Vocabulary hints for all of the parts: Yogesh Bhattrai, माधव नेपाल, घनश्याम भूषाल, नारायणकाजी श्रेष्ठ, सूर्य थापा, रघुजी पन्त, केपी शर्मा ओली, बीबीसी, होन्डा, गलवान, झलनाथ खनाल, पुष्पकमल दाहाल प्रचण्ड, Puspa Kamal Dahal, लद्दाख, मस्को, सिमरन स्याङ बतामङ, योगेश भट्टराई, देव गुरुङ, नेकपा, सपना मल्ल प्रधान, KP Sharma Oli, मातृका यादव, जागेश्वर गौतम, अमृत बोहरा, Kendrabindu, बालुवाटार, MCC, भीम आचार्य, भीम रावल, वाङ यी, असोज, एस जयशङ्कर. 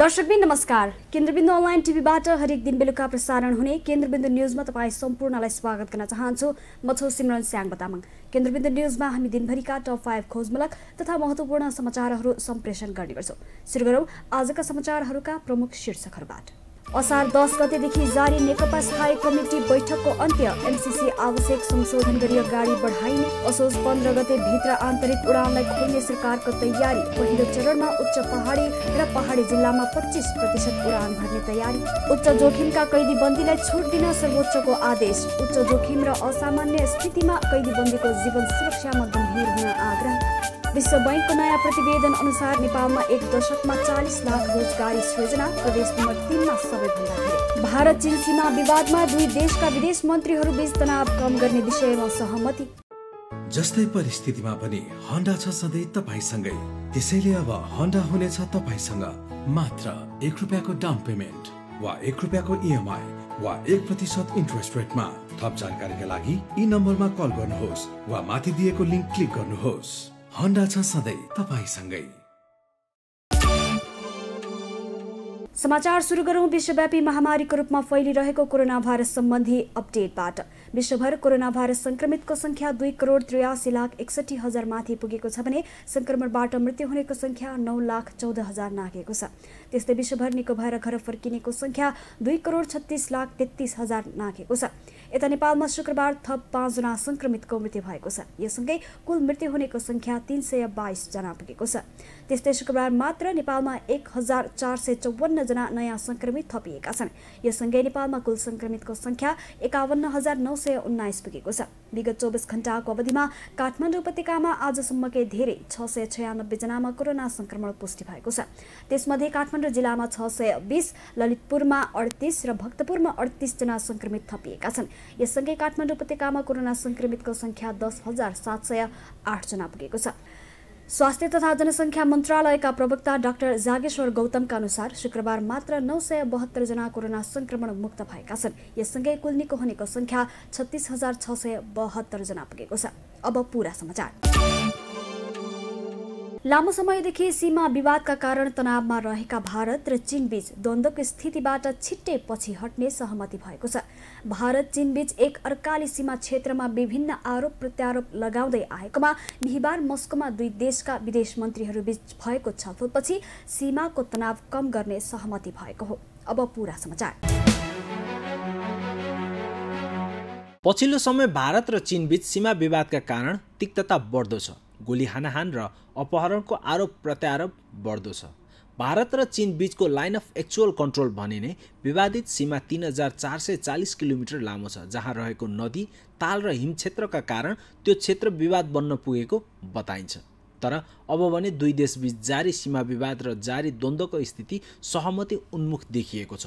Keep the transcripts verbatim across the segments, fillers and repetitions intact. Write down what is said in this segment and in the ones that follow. दर्शकबिन नमस्कार। केन्द्रबिन्दु अनलाइन टिभीबाट हरेक दिन बेलुका प्रसारण हुने केन्द्रबिन्दु न्यूजमा तपाई सम्पूर्णलाई स्वागत गर्न चाहन्छु। म छु सिमरन स्याङ बतामङ। केन्द्रबिन्दु न्यूजमा हामी दिनभरिका टप पाँच खोजमूलक तथा महत्त्वपूर्ण समाचारहरू सम्प्रेषण गर्ने गर्छौं। सुरु गरौं आजका समाचारहरूका प्रमुख शीर्षकहरूबाट। असार दस गतेदेखि जारी नेकपा स्थायी कमिटी बैठकको अन्त्य, एमसीसी आवश्यक संशोधन गरी अगाडि बढाइने, असोज पन्ध्र गते भित्र आन्तरिक उडानलाई खोल्ने सरकारको तयारी, पहिलो चरणमा उच्च पहाडी र पहाडी जिल्लामा पच्चीस प्रतिशत उडान भर्ने तयारी, उच्च जोखिमका कैदीबन्दीलाई छुट दिन सर्वोच्चको आदेश, उच्च जोखिम र असामान्य स्थितिमा कैदीबन्दीको जीवन सुरक्षामा गम्भीर हुन आग्रह, विश्व बैंकको नयाँ प्रतिवेदन अनुसार नेपालमा एक दशकमा चालीस लाख रोजगारी सृजना, प्रदेश नम्बर तीन मा सबैभन्दा धेरै, भारत चीन सीमा विवादमा दुई देशका विदेश मन्त्रीहरू बीच तनाव कम गर्ने विषयमा सहमति। जस्तै परिस्थितिमा पनि होन्डा छ सधैं तपाईसँगै, त्यसैले अब होन्डा हुनेछ तपाईसँग। मात्र एक रुपैयाँको डाउन पेमेन्ट वा एक रुपैयाँको ईएमआई वा एक प्रतिशत इन्ट्रेस्ट रेटमा। थप जानकारीका लागि यी नम्बरमा कल गर्नुहोस् वा माथि दिएको लिंक क्लिक गर्नुहोस्। समाचार सुरु गरौं विश्वव्यापी महामारीको रूपमा फैलिरहेको कोरोना भाइरस सम्बन्धी अपडेटबाट। विश्वभर कोरोना भाइरस संक्रमितको संख्या दुई करोड़ त्रियासी लाख एकसठी हजार माथि पुगेको छ भने संक्रमणबाट मृत्यु हुनेको संख्या नौ लाख चौध हजार नाघेको छ। त्यस्तै विश्वभर निको भएर घर फर्किनेको संख्या दुई करोड़ छत्तीस लाख तेत्तीस हजार नाघेको छ। यता नेपालमा शुक्रबार थप पाँचजना संक्रमितको मृत्यु भएको छ। यससँगै कुल मृत्यु हुनेको संख्या तीन सय बाइस जना पुगेको छ। त्यस्तै शुक्रबार मात्र नेपालमा एक हजार चार सय चौवन्न जना नयाँ संक्रमित थपिएका छन्। यससँगै नेपालमा कुल संक्रमितको संख्या एकावन्न हजार नौ सय उन्नाइस पुगेको छ। विगत चौबिस घण्टाको अवधिमा काठमाडौँ उपत्यकामा आजसम्मकै धेरै छ सय छयानब्बे जनामा कोरोना संक्रमण पुष्टि भएको छ। त्यसमध्ये काठमाडौँ जिल्लामा छ सय बिस, ललितपुरमा अडतिस र भक्तपुरमा अडतिस जना संक्रमित थपिएका छन्। यससँगै काठमाडौँ उपत्यकामा कोरोना संक्रमितको संख्या दस हजार सात सय आठ जना पुगेको छ। स्वास्थ्य तथा जनसङ्ख्या मन्त्रालयका प्रवक्ता डाक्टर जागेश्वर गौतमका अनुसार शुक्रबार मात्र नौ सय बहत्तर जना कोरोना संक्रमण मुक्त भएका छन्। यससँगै कुल निको हुनेको संख्या छत्तीस हजार छ सय बहत्तर जना पुगेको छ। अब पूरा समाचार। लामो समयदेखि सीमा विवादका कारण तनावमा रहेका भारत र चीनबीच द्वन्द्वको स्थितिबाट छिट्टै पछि हट्ने सहमति भएको छ। भारत चीनबीच एक अर्काली सीमा क्षेत्रमा विभिन्न आरोप प्रत्यारोप लगाउँदै आएकोमा बिहिबार मस्कोमा दुई देशका विदेश मन्त्रीहरूबीच भएको छलफलपछि सीमाको तनाव कम गर्ने सहमति भएको हो। अब पूरा समाचार। पछिल्लो समय भारत र चीनबीच सीमा विवादका कारण तिक्तता बढ्दो छ। गोली हानाहान र अपहरणको आरोप प्रत्यारोप बढ्दो छ। भारत र चीन बीचको लाइन अफ एक्चुअल कन्ट्रोल भनिने विवादित सीमा तीन हजार चार सय चालिस किलोमिटर लामो छ, जहाँ रहेको नदी, ताल र हिम क्षेत्रका कारण त्यो क्षेत्र विवाद बन्न पुगेको बताइन्छ। तर अब भने दुई देशबीच जारी सीमा विवाद र जारी द्वन्द्वको स्थिति सहमति उन्मुख देखिएको छ।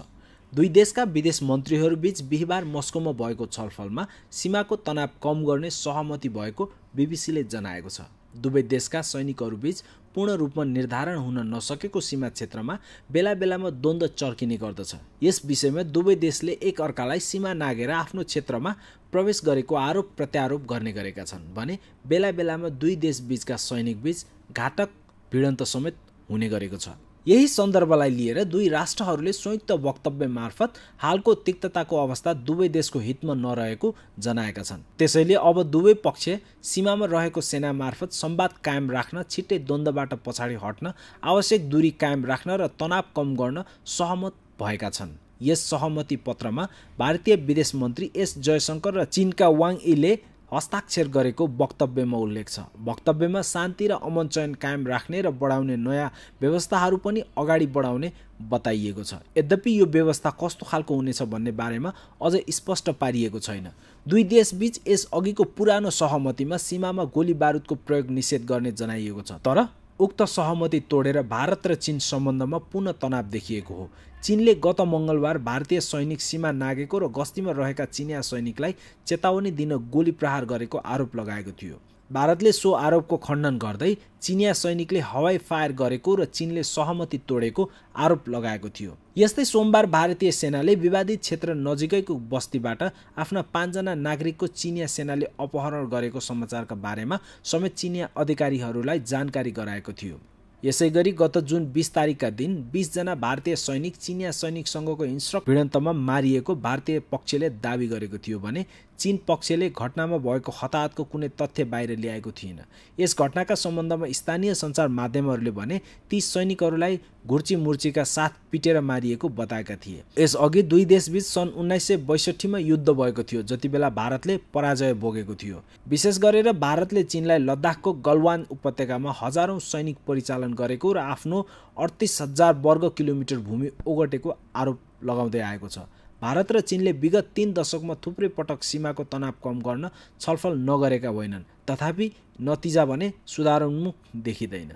दुई देशका विदेश मन्त्रीहरूबीच बिहिबार मस्कोमा भएको छलफलमा सीमाको तनाव कम गर्ने सहमति भएको बीबीसीले जनाएको छ। दुवै देशका सैनिकहरूबीच पूर्ण रूपमा निर्धारण हुन नसकेको सीमा क्षेत्रमा बेला बेलामा द्वन्द्व चर्किने गर्दछ। यस विषयमा दुवै देशले एक अर्कालाई सीमा नाघेर आफ्नो क्षेत्रमा प्रवेश गरेको आरोप प्रत्यारोप गर्ने गरेका छन् भने बेला बेलामा दुई देशबीचका सैनिकबीच घातक भिडन्त समेत हुने गरेको छ। यही सन्दर्भलाई लिएर दुई राष्ट्रहरूले संयुक्त वक्तव्य मार्फत हालको तिक्तताको अवस्था दुवै देशको हितमा नरहेको जनाएका छन्। त्यसैले अब दुवै पक्ष सीमामा रहेको सेना मार्फत सम्वाद कायम राख्न, छिट्टै द्वन्द्वबाट पछाडि हट्न, आवश्यक दूरी कायम राख्न र तनाव कम गर्न सहमत भएका छन्। यस सहमति पत्रमा भारतीय विदेश मन्त्री एस जयशङ्कर र चीनका वाङ यीले हस्ताक्षर गरेको वक्तव्यमा उल्लेख छ। वक्तव्यमा शान्ति र अमन चयन कायम राख्ने र बढाउने नयाँ व्यवस्थाहरू पनि अगाडि बढाउने बताइएको छ। यद्यपि यो व्यवस्था कस्तो खालको हुनेछ भन्ने बारेमा अझ स्पष्ट पारिएको छैन। दुई देशबीच यस अघिको पुरानो सहमतिमा सीमामा गोली बारुदको प्रयोग निषेध गर्ने जनाइएको छ। तर उक्त सहमति तोडेर भारत र चीन सम्बन्धमा पुनः तनाव देखिएको हो। चीनले गत मङ्गलबार भारतीय सैनिक सीमा नाघेको र गस्तीमा रहेका चिनिया सैनिकलाई चेतावनी दिन गोली प्रहार गरेको आरोप लगाएको थियो। भारतले सो आरोपको खण्डन गर्दै चिनिया सैनिकले हवाई फायर गरेको र चीनले सहमति तोडेको आरोप लगाएको थियो। यस्तै सोमबार भारतीय सेनाले विवादित क्षेत्र नजिकैको बस्तीबाट आफ्ना पाँचजना नागरिकको चिनिया सेनाले अपहरण गरेको समाचारका बारेमा समेत चिनिया अधिकारीहरूलाई जानकारी गराएको थियो। यसैगरी गत जुन बीस तारिकका दिन बीस जना भारतीय सैनिक चिनिया सैनिक संघको हिंस्रक भिडन्तमा मारिएको भारतीय पक्षले दाबी गरेको थियो भने चीन पक्षले घटनामा भएको हताहतको कुनै तथ्य बाहिर ल्याएको थिएन। यस घटनाका सम्बन्धमा स्थानीय सञ्चार माध्यमहरूले भने ती सैनिकहरूलाई घुर्ची मुर्चीका साथ पिटेर मारिएको बताएका थिए। यसअघि दुई देशबीच सन् उन्नाइस सय बैसठीमा युद्ध भएको थियो जतिबेला भारतले पराजय भोगेको थियो। विशेष गरेर भारतले चीनलाई लद्दाखको गलवान उपत्यकामा हजारौं सैनिक परिचालन गरेको र आफ्नो अडतीस हजार वर्ग किलोमिटर भूमि ओगटेको आरोप लगाउँदै आएको छ। भारत र चीनले विगत तीन दशकमा थुप्रै पटक सीमाको तनाव कम गर्न छलफल नगरेका होइनन्, तथापि नतिजा भने सुधारोन्मुख देखिँदैन।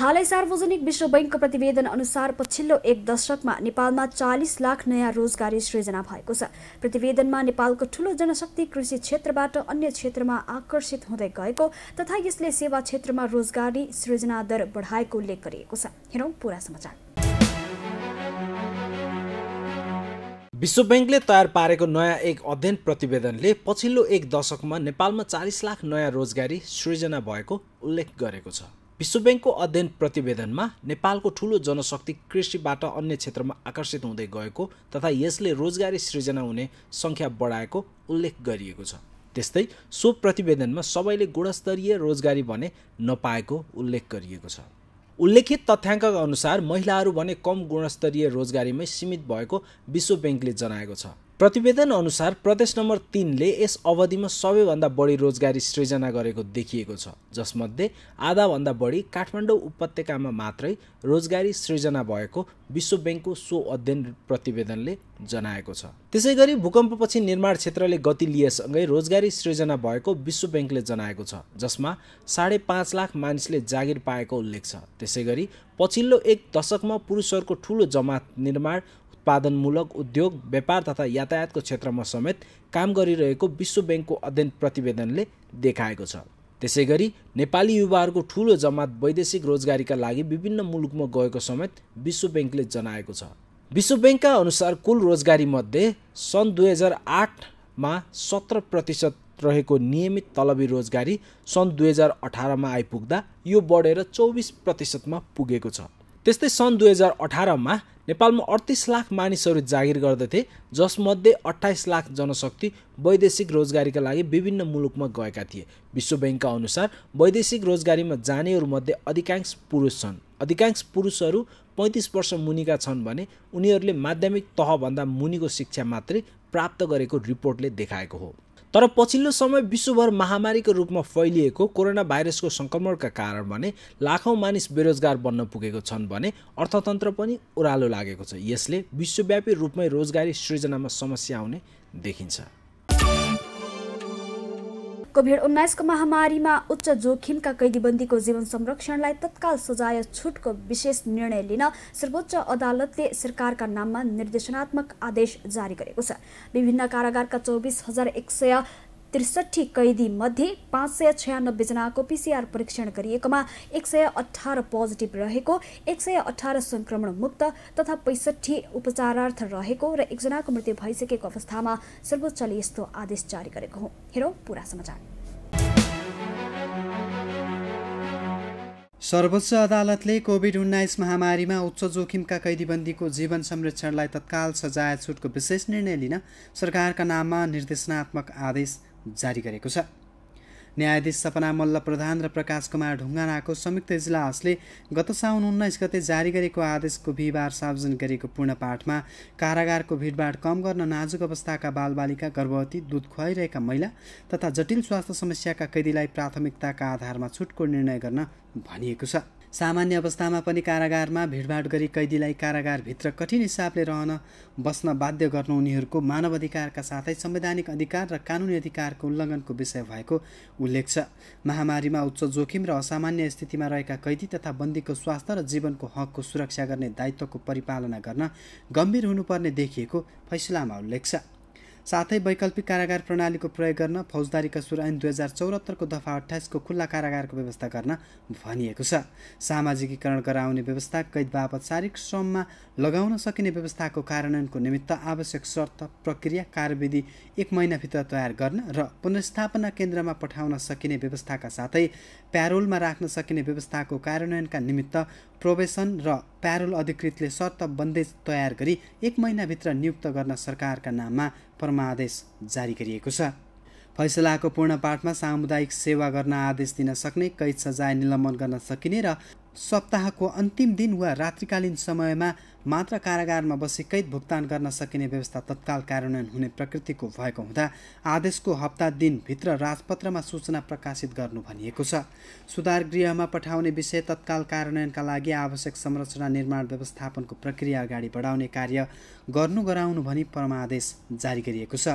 हालै सार्वजनिक विश्व बैंकको प्रतिवेदन अनुसार पछिल्लो एक दशकमा नेपालमा चालीस लाख नयाँ रोजगारी सृजना भएको छ। प्रतिवेदनमा नेपालको ठूलो जनशक्ति कृषि क्षेत्रबाट अन्य क्षेत्रमा आकर्षित हुँदै गएको तथा यसले सेवा क्षेत्रमा रोजगारी सृजना दर बढाएको उल्लेख गरिएको छ। हेरौँ पूरा समाचार। विश्व बैंकले तयार पारेको नयाँ एक अध्ययन प्रतिवेदनले पछिल्लो एक दशकमा नेपालमा चालीस लाख नयाँ रोजगारी सृजना भएको उल्लेख गरेको छ। विश्व बैंकको अध्ययन प्रतिवेदनमा नेपालको ठूलो जनशक्ति कृषिबाट अन्य क्षेत्रमा आकर्षित हुँदै गएको तथा यसले रोजगारी सृजना हुने सङ्ख्या बढाएको उल्लेख गरिएको छ। त्यस्तै सो प्रतिवेदनमा सबैले गुणस्तरीय रोजगारी भने नपाएको उल्लेख गरिएको छ। उल्लेखित तथ्याङ्कका अनुसार महिलाहरू भने कम गुणस्तरीय रोजगारीमै सीमित भएको विश्व बैंकले जनाएको छ। प्रतिवेदन अनुसार प्रदेश नम्बर तीनले यस अवधिमा सबैभन्दा बढी रोजगारी सृजना गरेको देखिएको छ, जसमध्ये आधाभन्दा बढी काठमाडौँ उपत्यकामा मात्रै रोजगारी सृजना भएको विश्व बैंकको सो अध्ययन प्रतिवेदनले जनाएको छ। त्यसैगरी भूकम्पपछि निर्माण क्षेत्रले गति लिएसँगै रोजगारी सृजना भएको विश्व बैंकले जनाएको छ, जसमा साढे पाँच लाख मानिसले जागिर पाएको उल्लेख छ। त्यसैगरी पछिल्लो एक दशकमा पुरुषहरूको ठूलो जमात निर्माण उत्पादनमूलक उद्योग व्यापार तथा यातायातको क्षेत्रमा समेत काम गरिरहेको विश्व बैंकको अध्ययन प्रतिवेदनले देखाएको छ। त्यसैगरी नेपाली युवाहरूको ठूलो जमात वैदेशिक रोजगारीका लागि विभिन्न मुलुकमा गएको समेत विश्व बैंकले जनाएको छ। विश्व बैंकका अनुसार कुल रोजगारी मध्ये सन् दुई हजार आठमा सत्र प्रतिशत रहेको नियमित तलबी रोजगारी सन् दुई हजार अठारमा आइपुग्दा यो बढेर चौबिस प्रतिशतमा पुगेको छ। त्यस्तै सन् दुई हजार अठारमा नेपालमा अडतीस लाख मानिसहरू जागिर गर्दथे, जसमध्ये अट्ठाइस लाख जनशक्ति वैदेशिक रोजगारीका लागि विभिन्न मुलुकमा गएका थिए। विश्व बैंकका अनुसार वैदेशिक रोजगारीमा जानेहरूमध्ये अधिकांश पुरुष छन्। अधिकांश पुरुषहरू पैँतिस वर्ष मुनिका छन् भने उनीहरूले माध्यमिक तहभन्दा मुनिको शिक्षा मात्रै प्राप्त गरेको रिपोर्टले देखाएको हो। तर पछिल्लो समय विश्वभर महामारीको रूपमा फैलिएको कोरोना भाइरसको सङ्क्रमणका कारण भने लाखौँ मानिस बेरोजगार बन्न पुगेको छन् भने अर्थतन्त्र पनि ओह्रालो लागेको छ। यसले विश्वव्यापी रूपमै रोजगारी सृजनामा समस्या आउने देखिन्छ। कोभिड उन्नाइस को महामारीमा उच्च जोखिमका कैदीबन्दीको जीवन संरक्षणलाई तत्काल सजाय छुटको विशेष निर्णय लिन सर्वोच्च अदालतले सरकारका नाममा निर्देशनात्मक आदेश जारी गरेको छ। विभिन्न कारागारका चौबीस हजार एक सय त्रिसठी कैदी मध्ये पाँच सय छयानब्बे जनाको पीसीआर परीक्षण गरिएकोमा एक सय अठार पोजिटिभ रहेको, एक सय अठार संक्रमण मुक्त तथा पैंसठी उपचारार्थ रहेको र एकजनाको मृत्यु भइसकेको अवस्थामा सर्वोच्चले यस्तो आदेश जारी गरेको हो। हेरौँ पूरा समाचार। सर्वोच्च अदालतले कोभिड उन्नाइस महामारीमा उच्च जोखिमका कैदीबन्दीको जीवन संरक्षणलाई तत्काल सजाय छुटको विशेष निर्णय लिन सरकारका नाममा निर्देशनात्मक आदेश जारी गरेको छ। न्यायाधीश सपना मल्ल प्रधान र प्रकाश कुमार ढुङ्गानाको संयुक्त इजलासले गत साउन उन्नाइस गते जारी गरेको आदेशको बिहिबार सार्वजनिक गरेको पूर्णपाठमा कारागारको भीडभाड कम गर्न नाजुक अवस्थाका बालबालिका, गर्भवती, दुध खुवाइरहेका महिला तथा जटिल स्वास्थ्य समस्याका कैदीलाई प्राथमिकताका आधारमा छुटको निर्णय गर्न भनिएको छ। सामान्य अवस्थामा पनि कारागारमा भीडभाड गरी कैदीलाई कारागारभित्र कठिन हिसाबले रहन बस्न बाध्य गर्नु उनीहरूको मानवाधिकारका साथै संवैधानिक अधिकार र कानुनी अधिकारको उल्लङ्घनको विषय भएको उल्लेख छ। महामारीमा उच्च जोखिम र असामान्य स्थितिमा रहेका कैदी तथा बन्दीको स्वास्थ्य र जीवनको हकको सुरक्षा गर्ने दायित्वको परिपालना गर्न गम्भीर हुनुपर्ने देखिएको फैसलामा उल्लेख छ। साथै वैकल्पिक कारागार प्रणालीको प्रयोग गर्न फौजदारी कसुर ऐन दुई हजार चौहत्तर को दफा अट्ठाइस को खुला कारागारको व्यवस्था गर्न भनिएको छ। सामाजिकीकरण गराउने व्यवस्था, कैद बापत शारीरिक श्रममा लगाउन सकिने व्यवस्थाको कार्यान्वयनको निमित्त आवश्यक शर्त, प्रक्रिया, कार्यविधि एक महिनाभित्र तयार गर्न र पुनर्स्थापना केन्द्रमा पठाउन सकिने व्यवस्थाका साथै प्यारोलमा राख्न सकिने व्यवस्थाको कार्यान्वयनका निमित्त प्रोबेसन र प्यारोल अधिकृतले शर्त बन्देज तयार गरी एक महिनाभित्र नियुक्त गर्न सरकारका नाममा परमादेश जारी गरिएको छ। फैसलाको पूर्ण पाठमा सामुदायिक सेवा गर्न आदेश दिन सक्ने, कैद सजाय निलम्बन गर्न सकिने र सप्ताहको अन्तिम दिन वा रात्रिकालीन समयमा मात्र कारागारमा बसी कैद भुक्तान गर्न सकिने व्यवस्था तत्काल कार्यान्वयन हुने प्रकृतिको भएको हुँदा आदेशको हप्ता दिनभित्र राजपत्रमा सूचना प्रकाशित गर्नु भनिएको छ। सुधार गृहमा पठाउने विषय तत्काल कार्यान्वयनका लागि आवश्यक संरचना निर्माण, व्यवस्थापनको प्रक्रिया अगाडि बढाउने कार्य गर्नु गराउनु भनी परमादेश जारी गरिएको छ।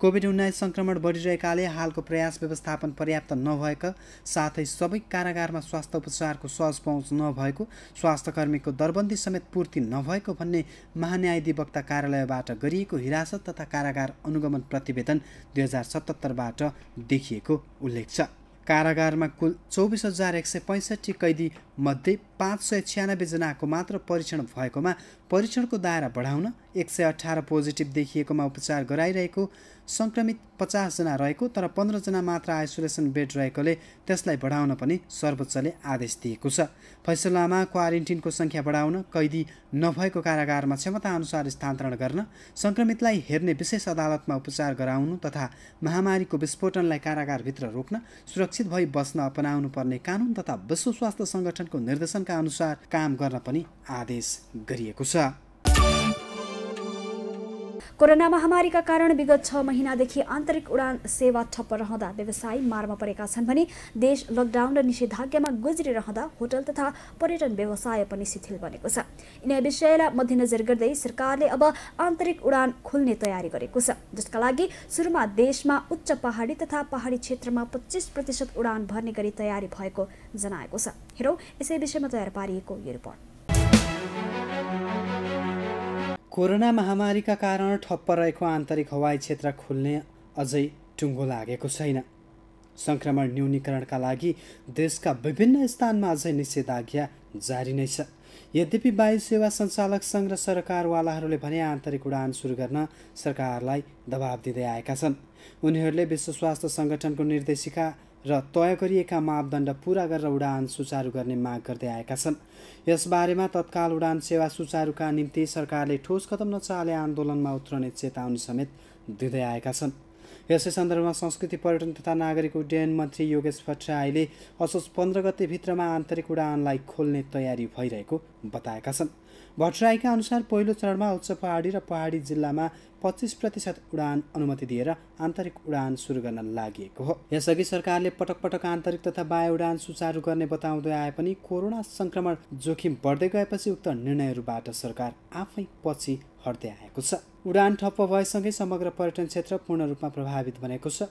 कोभिड उन्नाइस संक्रमण बढिरहेकाले हालको प्रयास व्यवस्थापन पर्याप्त नभएका साथै सबै कारागारमा स्वास्थ्य उपचारको सहज पहुँच नभएको, स्वास्थ्यकर्मीको दरबन्दी समेत पूर्ति नभएको भन्ने महान्यायाधिवक्ता कार्यालयबाट गरिएको हिरासत तथा कारागार अनुगमन प्रतिवेदन दुई हजार सतहत्तरबाट देखिएको उल्लेख छ। कारागारमा कुल चौबीस हजार एक सय पैंसठी कैदी मध्ये पाँच सय छियानब्बे जनाको मात्र परीक्षण भएकोमा परीक्षणको दायरा बढाउन, एक सय अठार पोजिटिभ देखिएकोमा उपचार गराइरहेको, संक्रमित पचास जना रहेको तर पन्ध्र जना मात्र आइसोलेसन बेड रहेकोले त्यसलाई बढाउन पनि सर्वोच्चले आदेश दिएको छ। फैसलामा क्वारेन्टिनको संख्या बढाउन, कैदी नभएको कारागारमा क्षमता अनुसार स्थानान्तरण गर्न, संक्रमितलाई हेर्ने विशेष अदालतमा उपचार गराउनु तथा महामारीको विस्फोटनलाई कारागारभित्र रोक्न, सुरक्षित भई बस्न अपनाउनु पर्ने कानुन तथा विश्व स्वास्थ्य सङ्गठनको निर्देशनका अनुसार काम गर्न पनि आदेश गरिएको छ। कोरोना महामारीका कारण विगत छ महिनादेखि आन्तरिक उडान सेवा ठप्प रहँदा व्यवसायी मारमा परेका छन् भने देश लकडाउन र निषेधाज्ञामा गुज्रिरहँदा होटल तथा पर्यटन व्यवसाय पनि शिथिल बनेको छ। यिनै विषयलाई मध्यनजर गर्दै सरकारले अब आन्तरिक उडान खोल्ने तयारी गरेको छ, जसका लागि सुरुमा देशमा उच्च पहाडी तथा पहाडी क्षेत्रमा पच्चीस प्रतिशत उडान भर्ने गरी तयारी भएको जनाएको छ। हेरौँ यसै विषयमा तयार पारिएको यो रिपोर्ट। कोरोना महामारीका कारण ठप्प रहेको आन्तरिक हवाई क्षेत्र खुल्ने अझै टुङ्गो लागेको छैन। सङ्क्रमण न्यूनीकरणका लागि देशका विभिन्न स्थानमा अझै निषेधाज्ञा जारी नै छ। यद्यपि वायु सेवा सञ्चालक सङ्घ र सरकारवालाहरूले भने आन्तरिक उडान सुरु गर्न सरकारलाई दबाब दिँदै आएका छन्। उनीहरूले विश्व स्वास्थ्य सङ्गठनको निर्देशिका र तय गरिएका मापदण्ड पूरा गरेर उडान सुचारू गर्ने माग गर्दै आएका छन्। यसबारेमा तत्काल उडान सेवा सुचारूका निम्ति सरकारले ठोस कदम नचाले आन्दोलनमा उत्रने चेतावनी समेत दिँदै आएका छन्। यसै सन्दर्भमा संस्कृति, पर्यटन तथा नागरिक उड्डयन मन्त्री योगेश भट्टराईले असोज पन्ध्र गते भित्रमा आन्तरिक उडानलाई खोल्ने तयारी भइरहेको बताएका छन्। भट्टराईका अनुसार पहिलो चरणमा उच्च पहाडी र पहाडी जिल्लामा पच्चीस प्रतिशत उडान अनुमति दिएर आन्तरिक उडान सुरु गर्न लागि हो। यसअघि सरकारले पटक पटक आन्तरिक तथा बाह्य उडान सुचारू गर्ने बताउँदै आए पनि कोरोना संक्रमण जोखिम बढ्दै गएपछि उक्त निर्णयहरूबाट सरकार आफै पछि हट्दै आएको छ। उडान ठप्प भएसँगै समग्र पर्यटन क्षेत्र पूर्ण रूपमा प्रभावित बनेको छ।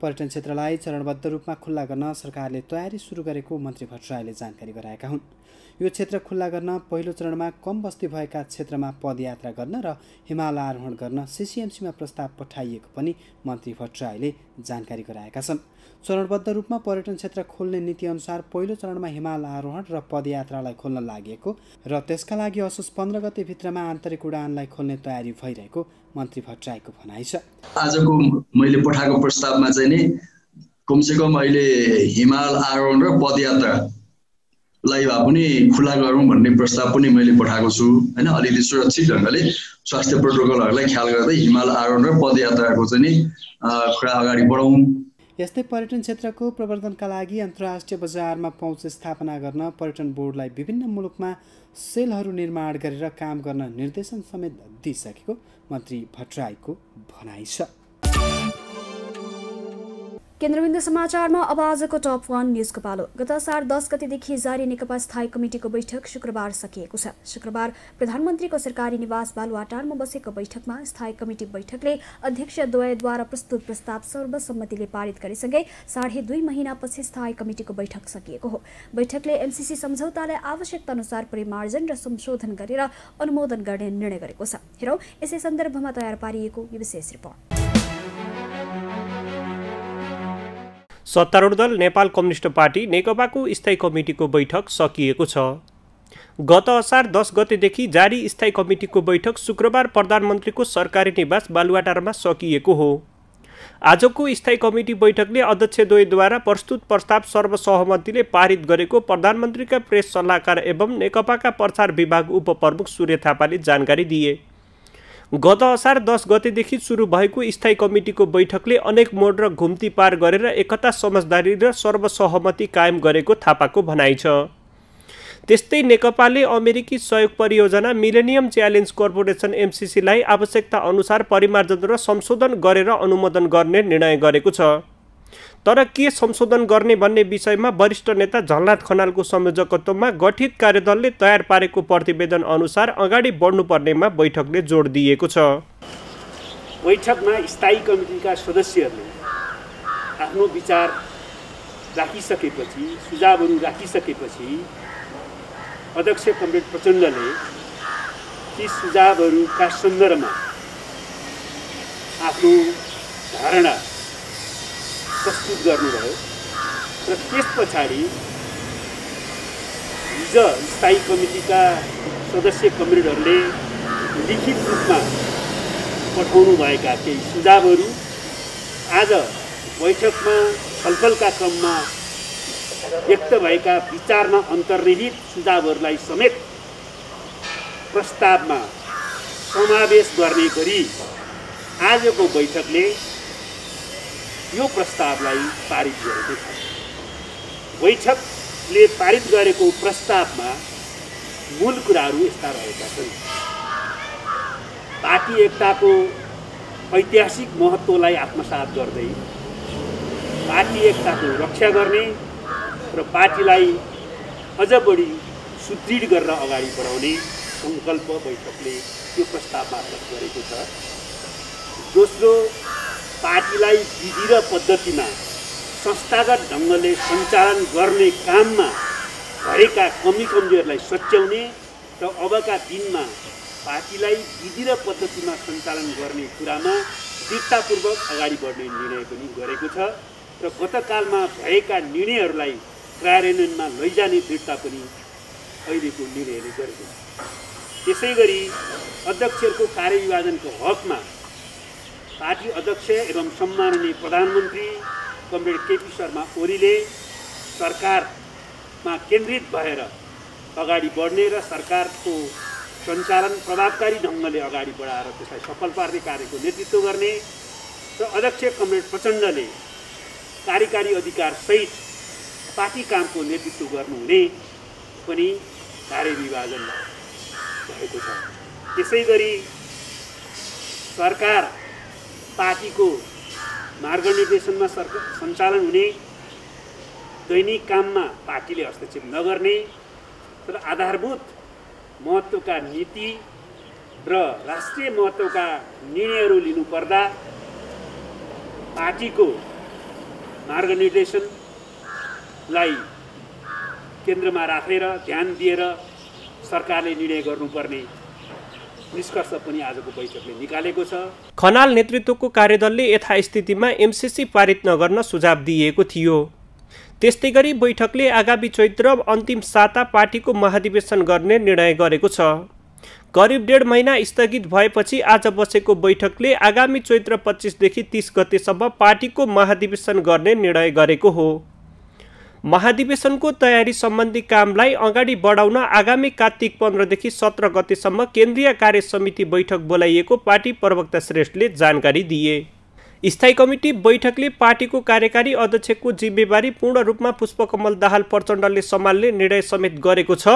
पर्यटन क्षेत्रलाई चरणबद्ध रूपमा खुल्ला गर्न सरकारले तयारी सुरु गरेको मन्त्री भट्टराईले जानकारी गराएका हुन्। यो क्षेत्र खुल्ला गर्न पहिलो चरणमा कम बस्ती भएका क्षेत्रमा पदयात्रा गर्न र हिमाल आरोहण गर्न सीसीएमसीमा प्रस्ताव पठाइएको पनि मन्त्री भट्टराईले जानकारी गराएका छन्। चरणबद्ध रूपमा पर्यटन क्षेत्र खोल्ने नीति अनुसार पहिलो चरणमा हिमाल आरोहण र पदयात्रालाई खोल्न लागेको र त्यसका लागि असोज पन्ध्र गते भित्रमा आन्तरिक उडानलाई खोल्ने तयारी भइरहेको मन्त्री भट्टराईको भनाइ छ। आजको मैले पठाएको प्रस्तावमा चाहिँ नि कमसेकम अहिले हिमाल आरोहण र पदयात्रा लाई भए पनि खुला गरौँ भन्ने प्रस्ताव पनि मैले पठाएको छु हैन। अलिअलि सुरक्षित ढङ्गले स्वास्थ्य प्रोटोकलहरूलाई ख्याल गर्दै हिमाल आरोहण र पदयात्राको चाहिँ नि कुरा अगाडि बढाउँ। यस्तै पर्यटन क्षेत्रको प्रवर्धनका लागि अन्तर्राष्ट्रिय बजारमा पहुँच स्थापना गर्न पर्यटन बोर्डलाई विभिन्न मुलुकमा सेलहरू निर्माण गरेर काम गर्न निर्देशन समेत दिइसकेको मन्त्री भट्टराईको भनाइ छ। केन्द्रबिन्दु समाचारमा अब आजको टप वान न्युजको पालो। गत असार दस गतेदेखि जारी नेकपा स्थायी कमिटिको बैठक शुक्रबार सकिएको छ। शुक्रबार प्रधानमन्त्रीको सरकारी निवास बालुवाटारमा बसेको बैठकमा स्थायी कमिटी बैठकले अध्यक्ष द्वयद्वारा प्रस्तुत प्रस्ताव सर्वसम्मतिले पारित गरेसँगै साढे दुई महिनापछि स्थायी कमिटिको बैठक सकिएको हो। बैठकले एमसीसी सम्झौतालाई आवश्यकता अनुसार परिमार्जन र संशोधन गरेर अनुमोदन गर्ने निर्णय गरेको छ। हेरौँ यसै सन्दर्भमा तयार पारिएको यो विशेष रिपोर्ट। सत्तारूढ दल नेपाल कम्युनिस्ट पार्टी नेकपाको स्थायी कमिटिको बैठक सकिएको छ। गत असार दस गतेदेखि जारी स्थायी कमिटिको बैठक शुक्रबार प्रधानमन्त्रीको सरकारी निवास बालुवाटारमा सकिएको हो। आजको स्थायी कमिटी बैठकले अध्यक्षद्वयद्वारा प्रस्तुत प्रस्ताव सर्वसहमतिले पारित गरेको प्रधानमन्त्रीका प्रेस सल्लाहकार एवं नेकपाका प्रचार विभाग उपप्रमुख सूर्य थापाले जानकारी दिए। गत असार दस गतेदेखि सुरु भएको स्थायी कमिटिको बैठकले अनेक मोड र घुम्ती पार गरेर एकता, समझदारी र सर्वसहमति कायम गरेको थापाको भनाइ छ। त्यस्तै नेकपाले अमेरिकी सहयोग परियोजना मिलेनियम च्यालेन्ज कर्पोरेसन एमसीसी लाई आवश्यकता अनुसार परिमार्जन र संशोधन गरेर अनुमोदन गर्ने निर्णय गरेको छ। तर के संशोधन गर्ने भन्ने विषयमा वरिष्ठ नेता झलनाथ खनालको संयोजकत्वमा गठित कार्यदलले तयार पारेको प्रतिवेदन अनुसार अगाडि बढ्नुपर्नेमा बैठकले जोड दिएको छ। बैठकमा स्थायी कमिटीका सदस्यहरूले आफ्नो विचार राखिसकेपछि, सुझावहरू राखिसकेपछि अध्यक्ष कमरेड प्रचण्डले ती सुझावहरूका सन्दर्भमा आफ्नो धारणा प्रस्तुत गर्नुभयो र त्यस पछाडि हिज स्थायी कमिटीका सदस्य कमरेडहरूले लिखित रूपमा पठाउनु भएका केही सुझावहरू आज बैठकमा छलफलका क्रममा व्यक्त भएका विचारमा अन्तर्निहित सुझावहरूलाई समेत प्रस्तावमा समावेश गर्ने गरी आजको बैठकले यो प्रस्तावलाई पारित गरेको छ। बैठकले पारित गरेको प्रस्तावमा मूल कुराहरू यस्ता रहेका छन्। पार्टी एकताको ऐतिहासिक महत्त्वलाई आत्मसात गर्दै पार्टी एकताको रक्षा गर्ने र पार्टीलाई अझ बढी सुदृढ गरेर अगाडि बढाउने सङ्कल्प बैठकले यो प्रस्तावमा व्यक्त गरेको छ। दोस्रो, पार्टीलाई विधि र पद्धतिमा संस्थागत ढङ्गले सञ्चालन गर्ने काममा भएका कमी कमजोरलाई सच्याउने र अबका दिनमा पार्टीलाई विधि र पद्धतिमा सञ्चालन गर्ने कुरामा दृढतापूर्वक अगाडि बढ्ने निर्णय पनि गरेको छ र गतकालमा भएका निर्णयहरूलाई कार्यान्वयनमा लैजाने दृढता पनि अहिलेको निर्णयले गरेको छ। त्यसै गरी अध्यक्षहरूको कार्यविभाजनको हकमा पार्टी अध्यक्ष एवं सम्माननीय प्रधानमन्त्री कमरेड केपी शर्मा ओलीले सरकारमा केन्द्रित भएर अगाडि बढ्ने र सरकारको सञ्चालन प्रभावकारी ढङ्गले अगाडि बढाएर त्यसलाई सफल पार्ने कार्यको नेतृत्व गर्ने र अध्यक्ष कमरेड प्रचण्डले कार्यकारी अधिकारसहित पार्टी कामको नेतृत्व गर्नुहुने पनि कार्यविभाजन भएको छ। त्यसै गरी सरकार पार्टीको मार्गनिर्देशनमा सरकार सञ्चालन हुने, दैनिक काममा पार्टीले हस्तक्षेप नगर्ने र आधारभूत महत्त्वका नीति र राष्ट्रिय महत्त्वका निर्णयहरू लिनुपर्दा पार्टीको मार्गनिर्देशनलाई केन्द्रमा राखेर ध्यान दिएर सरकारले निर्णय गर्नुपर्ने निष्कर्ष पनि आजको बैठकले निकालेको छ। खनाल नेतृत्वको कार्यदलले यथास्थितिमा एमसीसी पारित नगर्न सुझाव दिएको थियो। त्यस्तै गरी बैठकले आगामी चैत्र अन्तिम साता पार्टीको महाधिवेशन गर्ने निर्णय गरेको छ। करिब डेढ महिना स्थगित भएपछि आज बसेको बैठकले आगामी चैत्र पच्चीसदेखि तीस गतेसम्म पार्टीको महाधिवेशन गर्ने निर्णय गरेको हो। महाधिवेशनको तयारी सम्बन्धी कामलाई अगाडि बढाउन आगामी कार्तिक पन्ध्रदेखि सत्र गतेसम्म केन्द्रीय कार्य समिति बैठक बोलाइएको पार्टी प्रवक्ता श्रेष्ठले जानकारी दिए। स्थायी कमिटी बैठकले पार्टीको कार्यकारी अध्यक्षको जिम्मेवारी पूर्ण रूपमा पुष्पकमल दाहाल प्रचण्डले सम्हाल्ने निर्णय समेत गरेको छ।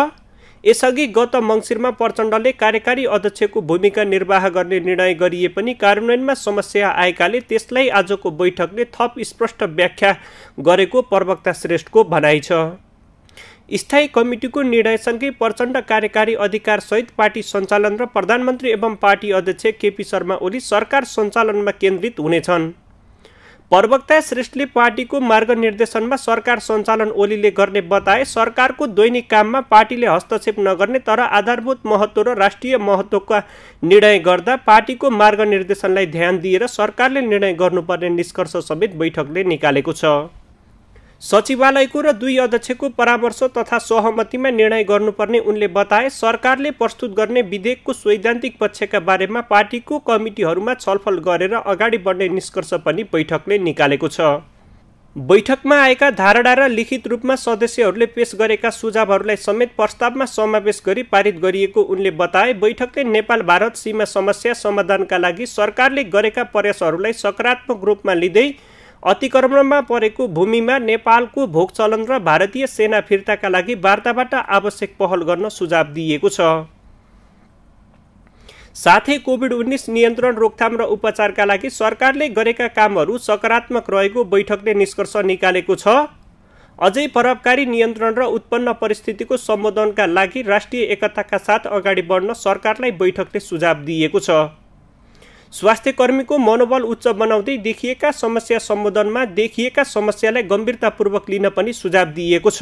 यसअघि गत मङ्सिरमा प्रचण्डले कार्यकारी अध्यक्षको भूमिका निर्वाह गर्ने निर्णय गरिए पनि कार्यान्वयनमा समस्या आएकाले त्यसलाई आजको बैठकले थप स्पष्ट व्याख्या गरेको प्रवक्ता श्रेष्ठको भनाइ छ। स्थायी कमिटिको निर्णयसँगै प्रचण्ड कार्यकारी अधिकारसहित पार्टी सञ्चालन र प्रधानमन्त्री एवं पार्टी अध्यक्ष केपी शर्मा ओली सरकार सञ्चालनमा केन्द्रित हुनेछन्। प्रवक्ता श्रेष्ठले पार्टीको मार्गनिर्देशनमा सरकार सञ्चालन ओलीले गर्ने बताए। सरकारको दैनिक काममा पार्टीले हस्तक्षेप नगर्ने तर आधारभूत महत्त्व र राष्ट्रिय महत्त्वका निर्णय गर्दा पार्टीको मार्गनिर्देशनलाई ध्यान दिएर सरकारले निर्णय गर्नुपर्ने निष्कर्ष समेत बैठकले निकालेको छ। सचिवालयको र दुई अध्यक्षको परामर्श तथा सहमतिमा निर्णय गर्नुपर्ने उनले बताए। सरकारले प्रस्तुत गर्ने विधेयकको सैद्धान्तिक पक्षका बारेमा पार्टीको कमिटीहरूमा छलफल गरेर अगाडि बढ्ने निष्कर्ष पनि बैठकले निकालेको छ। बैठकमा आएका धारणा र लिखित रूपमा सदस्यहरूले पेश गरेका सुझावहरूलाई समेत प्रस्तावमा समावेश गरी पारित गरिएको उनले बताए। बैठकले नेपाल भारत सीमा समस्या समाधानका लागि सरकारले गरेका प्रयासहरूलाई सकारात्मक रूपमा लिँदै अतिक्रमणमा परेको भूमिमा नेपालको भोग चलन र भारतीय सेना फिर्ताका लागि वार्ताबाट आवश्यक पहल गर्न सुझाव दिएको छ। साथै कोभिड उन्नाइस नियन्त्रण रोकथाम र उपचारका लागि सरकारले गरेका कामहरू सकारात्मक रहेको बैठकले निष्कर्ष निकालेको छ। अझै परोपकारी नियन्त्रण र उत्पन्न परिस्थितिको सम्बोधनका लागि राष्ट्रिय एकताका साथ अगाडि बढ्न सरकारलाई बैठकले सुझाव दिएको छ। स्वास्थ्य कर्मीको मनोबल उच्च बनाउँदै देखिएका समस्या सम्बोधनमा देखिएका समस्यालाई गम्भीरतापूर्वक लिन पनि सुझाव दिएको छ।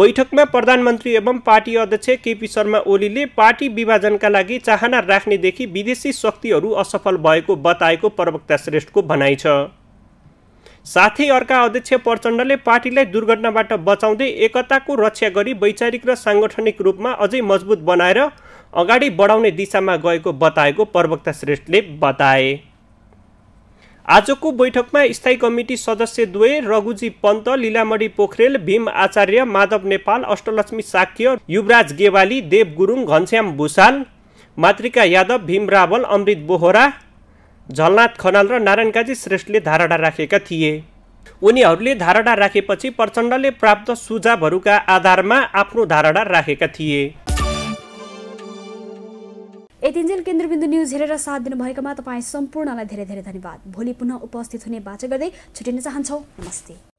बैठकमा प्रधानमन्त्री एवं पार्टी अध्यक्ष केपी शर्मा ओलीले पार्टी विभाजनका लागि चाहना राख्नेदेखि विदेशी शक्तिहरू असफल भएको बताएको प्रवक्ता श्रेष्ठको भनाइ छ। साथै अर्का अध्यक्ष प्रचण्डले पार्टीलाई दुर्घटनाबाट बचाउँदै एकताको रक्षा गरी वैचारिक र साङ्गठनिक रूपमा अझै मजबुत बनाएर अगाडि बढाउने दिशामा गएको बताएको प्रवक्ता श्रेष्ठले बताए। आजको बैठकमा स्थायी कमिटी सदस्य दुवै रघुजी पन्त, लीलामणि पोखरेल, भीम आचार्य, माधव नेपाल, अष्टलक्ष्मी साक्य, युवराज गेवाली, देव गुरुङ, घनश्याम भूषाल, मातृका यादव, भीम रावल, अमृत बोहरा, झलनाथ खनाल र नारायणकाजी श्रेष्ठले धारणा राखेका थिए। उनीहरूले धारणा राखेपछि प्रचण्डले प्राप्त सुझावहरूका आधारमा आफ्नो धारणा राखेका थिए। यतिन्जेल केन्द्रबिन्दु न्यूज हेरेर साथ दिनुभएकोमा तपाईँ सम्पूर्णलाई धेरै धेरै धन्यवाद। भोलि पुनः उपस्थित हुने बाचा गर्दै छुटिन चाहन्छौँ। नमस्ते।